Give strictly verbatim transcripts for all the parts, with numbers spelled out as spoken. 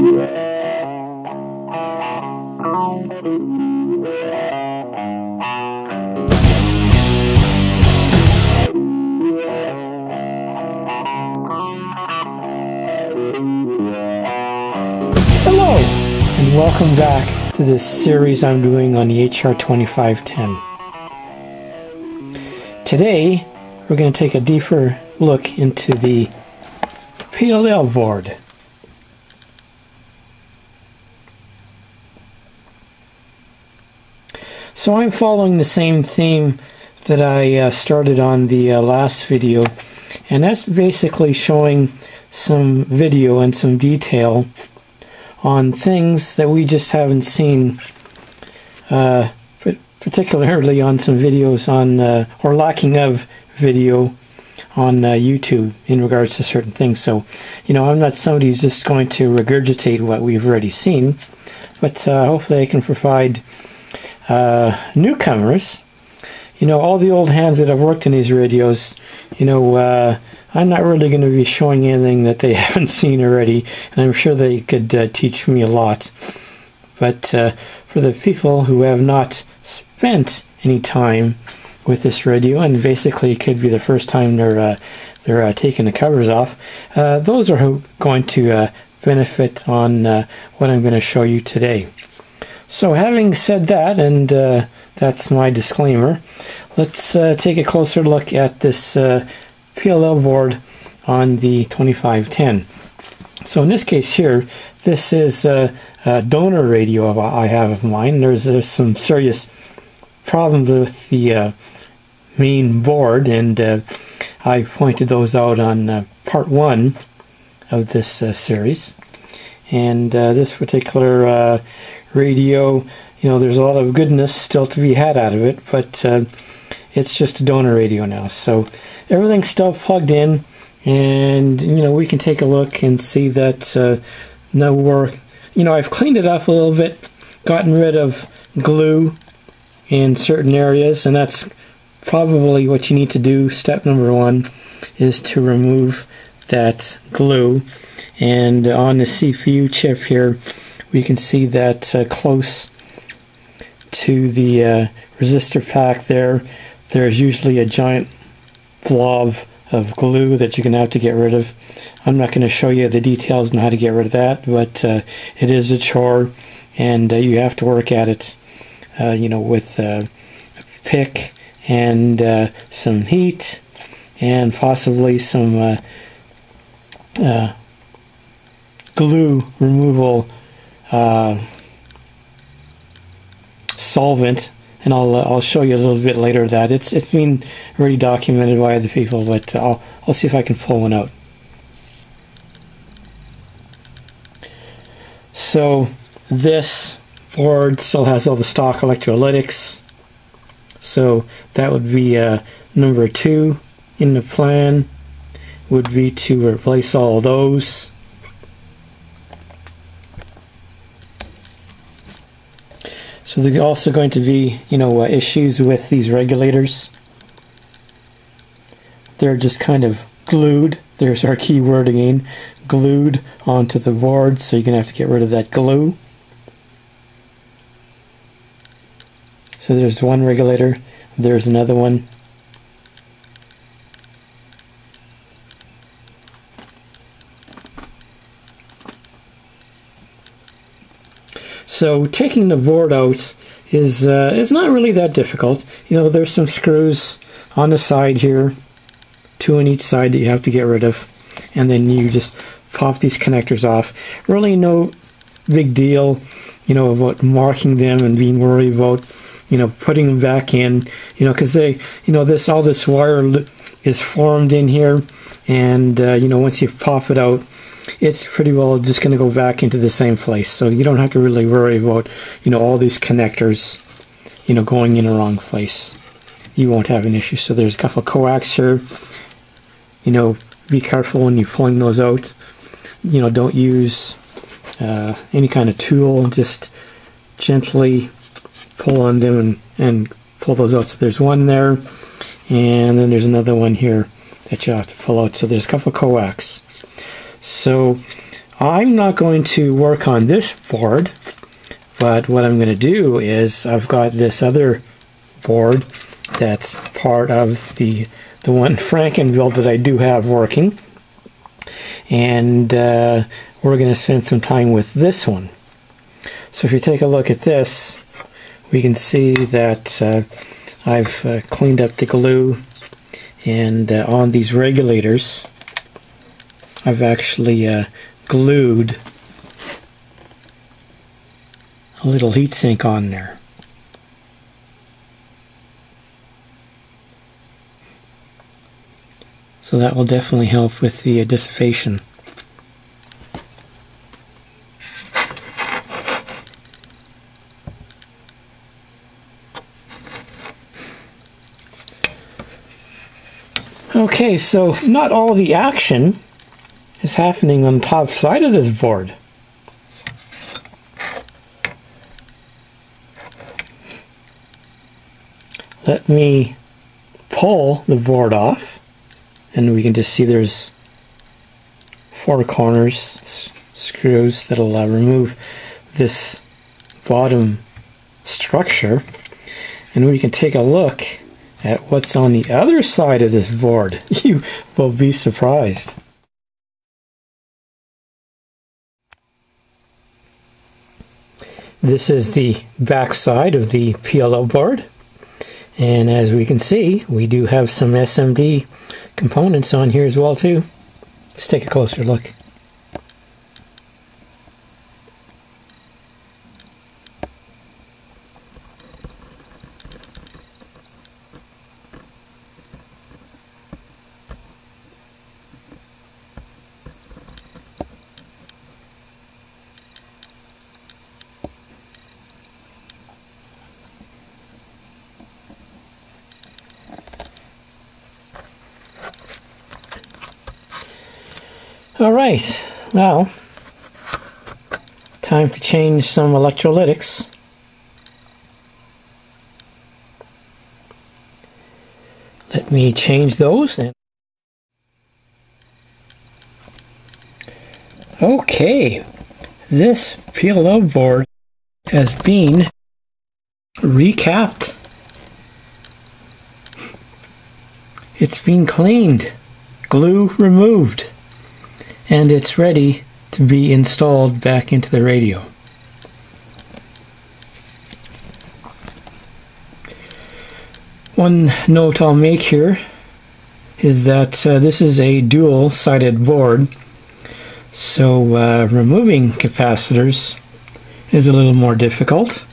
Hello, and welcome back to this series I'm doing on the H R twenty-five ten. Today, we're going to take a deeper look into the P L L board. So I'm following the same theme that I uh, started on the uh, last video, and that's basically showing some video and some detail on things that we just haven't seen, uh, particularly on some videos on, uh, or lacking of video on uh, YouTube in regards to certain things. So, you know, I'm not somebody who's just going to regurgitate what we've already seen, but uh, hopefully I can provide Uh, newcomers, you know, all the old hands that have worked in these videos, you know, uh, I'm not really going to be showing anything that they haven't seen already, and I'm sure they could uh, teach me a lot. But uh, for the people who have not spent any time with this radio, and basically it could be the first time they're uh, they're uh, taking the covers off, uh, those are going to uh, benefit on uh, what I'm going to show you today. So having said that, and uh, that's my disclaimer, let's uh, take a closer look at this uh, P L L board on the twenty-five ten. So in this case here, this is uh, a donor radio I have of mine. There's, there's some serious problems with the uh, main board, and uh, I pointed those out on uh, part one of this uh, series. And uh, this particular uh, radio, you know, there's a lot of goodness still to be had out of it, but uh, it's just a donor radio now. So everything's still plugged in, and you know, we can take a look and see that uh, no work. You know, I've cleaned it up a little bit, gotten rid of glue in certain areas, and that's probably what you need to do. Step number one is to remove that glue. And on the C P U chip here, we can see that uh, close to the uh, resistor pack there, there's usually a giant blob of glue that you're going to have to get rid of. I'm not going to show you the details on how to get rid of that, but uh, it is a chore, and uh, you have to work at it, uh, you know, with uh, a pick and uh, some heat and possibly some uh, uh, glue removal uh, solvent, and I'll uh, I'll show you a little bit later that it's it's been already documented by other people, but I'll I'll see if I can pull one out. So this board still has all the stock electrolytics, so that would be uh, number two in the plan would be to replace all of those. So there's also going to be, you know, uh, issues with these regulators. They're just kind of glued. There's our key word again, glued onto the board. So you're going to have to get rid of that glue. So there's one regulator. There's another one. So taking the board out is uh, it's not really that difficult. You know, there's some screws on the side here, two on each side that you have to get rid of, and then you just pop these connectors off. Really no big deal, you know, about marking them and being worried about, you know, putting them back in, you know, because they, you know, this all this wire is formed in here, and uh, you know, once you pop it out, it's pretty well just going to go back into the same place, so you don't have to really worry about, you know, all these connectors, you know, going in the wrong place. You won't have an issue. So there's a couple of coax here. You know, be careful when you're pulling those out. You know, don't use uh, any kind of tool. Just gently pull on them and, and pull those out. So there's one there, and then there's another one here that you have to pull out. So there's a couple of coax. So I'm not going to work on this board, but what I'm going to do is I've got this other board that's part of the the one Franken build that I do have working, and uh, we're going to spend some time with this one. So if you take a look at this, we can see that uh, I've uh, cleaned up the glue, and uh, on these regulators I've actually uh, glued a little heatsink on there. So that will definitely help with the uh, dissipation. Okay, so not all the action is happening on the top side of this board. Let me pull the board off, and we can just see there's four corners, s screws that'll uh, remove this bottom structure, and we can take a look at what's on the other side of this board. You will be surprised. This is the back side of the P L O board, and as we can see, we do have some S M D components on here as well too. Let's take a closer look. Alright, now, time to change some electrolytics. Let me change those then. Okay, this P L O board has been recapped. It's been cleaned, glue removed, and it's ready to be installed back into the radio. One note I'll make here is that uh, this is a dual-sided board, so uh, removing capacitors is a little more difficult,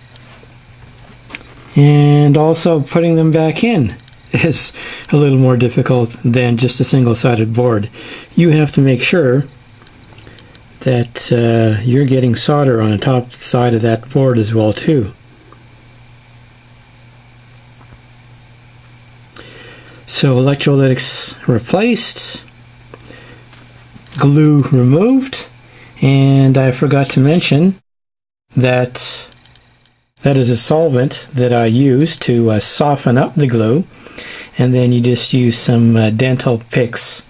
and also putting them back in is a little more difficult than just a single-sided board. You have to make sure that uh, you're getting solder on the top side of that board as well too. So electrolytics replaced, glue removed, and I forgot to mention that that is a solvent that I use to uh, soften up the glue, and then you just use some uh, dental picks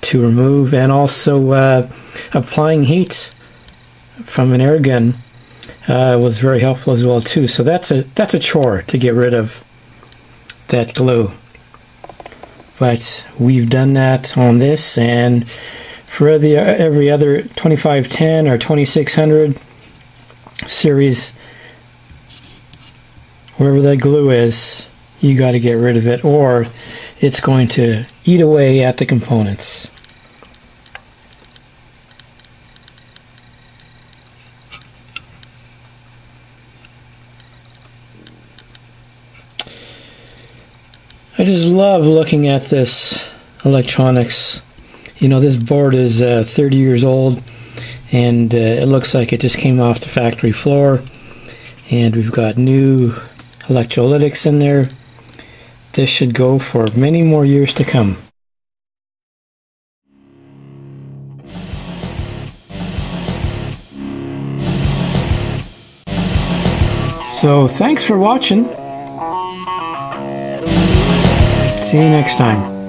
to remove, and also uh, applying heat from an air gun uh, was very helpful as well too. So that's a that's a chore to get rid of that glue, but we've done that on this, and for the, every other twenty-five ten or twenty-six hundred series, wherever that glue is, you got to get rid of it, or it's going to eat away at the components. I just love looking at this electronics. You know, this board is uh, thirty years old, and uh, it looks like it just came off the factory floor, and we've got new electrolytics in there. This should go for many more years to come. So, thanks for watching. See you next time.